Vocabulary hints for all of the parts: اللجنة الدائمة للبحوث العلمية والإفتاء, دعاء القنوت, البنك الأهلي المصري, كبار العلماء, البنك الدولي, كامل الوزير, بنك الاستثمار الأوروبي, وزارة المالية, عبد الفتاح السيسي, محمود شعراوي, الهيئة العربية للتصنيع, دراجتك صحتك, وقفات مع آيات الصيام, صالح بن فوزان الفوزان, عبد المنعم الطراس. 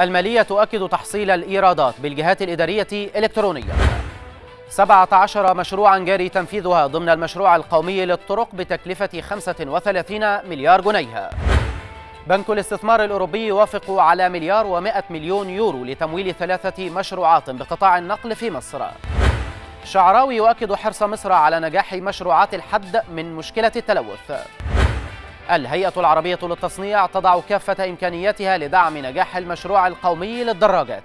المالية تؤكد تحصيل الإيرادات بالجهات الإدارية إلكترونيا. 17 مشروعا جاري تنفيذها ضمن المشروع القومي للطرق بتكلفة 35 مليار جنيه. بنك الاستثمار الأوروبي يوافق على 1,100,000,000 يورو لتمويل 3 مشروعات بقطاع النقل في مصر. شعراوي يؤكد حرص مصر على نجاح مشروعات الحد من مشكلة التلوث. الهيئة العربية للتصنيع تضع كافة إمكانياتها لدعم نجاح المشروع القومي للدراجات.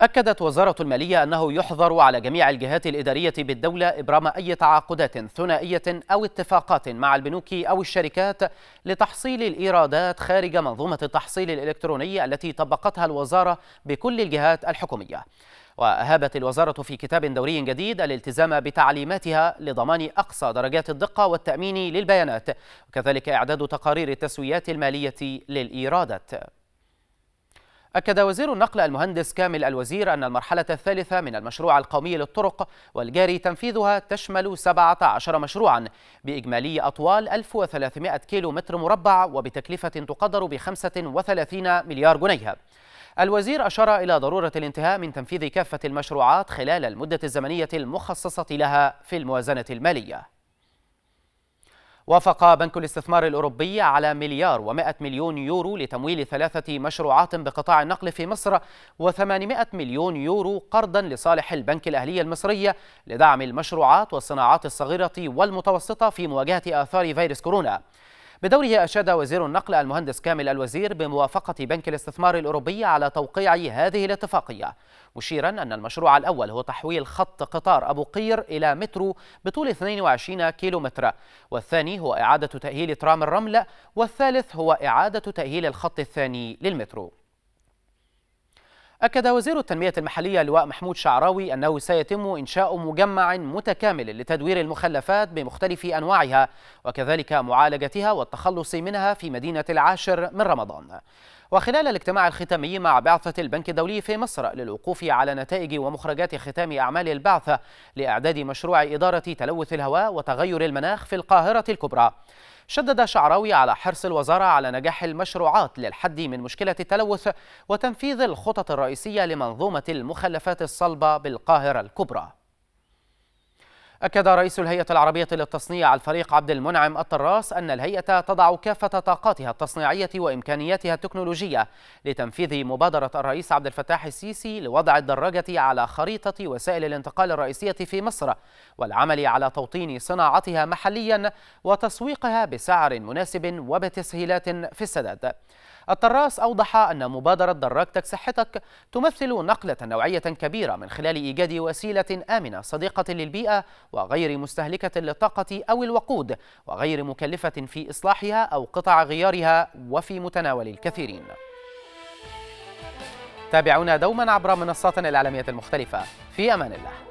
أكدت وزارة المالية أنه يحظر على جميع الجهات الإدارية بالدولة إبرام أي تعاقدات ثنائية أو اتفاقات مع البنوك أو الشركات لتحصيل الإيرادات خارج منظومة التحصيل الإلكتروني التي طبقتها الوزارة بكل الجهات الحكومية. وأهابت الوزارة في كتاب دوري جديد الالتزام بتعليماتها لضمان أقصى درجات الدقة والتأمين للبيانات، وكذلك إعداد تقارير التسويات المالية للإيرادات. أكد وزير النقل المهندس كامل الوزير أن المرحلة الثالثة من المشروع القومي للطرق والجاري تنفيذها تشمل 17 مشروعا بإجمالي أطوال 1300 كيلو متر مربع وبتكلفة تقدر ب 35 مليار جنيه. الوزير أشار إلى ضرورة الانتهاء من تنفيذ كافة المشروعات خلال المدة الزمنية المخصصة لها في الموازنة المالية. وافق بنك الاستثمار الأوروبي على 1,100,000,000 يورو لتمويل 3 مشروعات بقطاع النقل في مصر، و800 مليون يورو قرضا لصالح البنك الأهلي المصري لدعم المشروعات والصناعات الصغيرة والمتوسطة في مواجهة آثار فيروس كورونا. بدوره أشاد وزير النقل المهندس كامل الوزير بموافقة بنك الاستثمار الأوروبي على توقيع هذه الاتفاقية، مشيرا أن المشروع الأول هو تحويل خط قطار أبو قير إلى مترو بطول 22 كيلومتر، والثاني هو إعادة تأهيل ترام الرمل، والثالث هو إعادة تأهيل الخط الثاني للمترو. أكد وزير التنمية المحلية اللواء محمود شعراوي أنه سيتم إنشاء مجمع متكامل لتدوير المخلفات بمختلف أنواعها وكذلك معالجتها والتخلص منها في مدينة العاشر من رمضان. وخلال الاجتماع الختامي مع بعثة البنك الدولي في مصر للوقوف على نتائج ومخرجات ختام أعمال البعثة لإعداد مشروع إدارة تلوث الهواء وتغير المناخ في القاهرة الكبرى، شدد شعراوي على حرص الوزارة على نجاح المشروعات للحد من مشكلة التلوث وتنفيذ الخطط الرئيسية لمنظومة المخلفات الصلبة بالقاهرة الكبرى. أكد رئيس الهيئة العربية للتصنيع الفريق عبد المنعم الطراس أن الهيئة تضع كافة طاقاتها التصنيعية وإمكانياتها التكنولوجية لتنفيذ مبادرة الرئيس عبد الفتاح السيسي لوضع الدراجة على خريطة وسائل الانتقال الرئيسية في مصر والعمل على توطين صناعتها محليا وتسويقها بسعر مناسب وبتسهيلات في السداد. الطراس أوضح أن مبادرة دراجتك صحتك تمثل نقلة نوعية كبيرة من خلال إيجاد وسيلة آمنة صديقة للبيئة وغير مستهلكة للطاقة أو الوقود وغير مكلفة في إصلاحها أو قطع غيارها وفي متناول الكثيرين. تابعونا دوما عبر منصاتنا الإعلامية المختلفة. في أمان الله.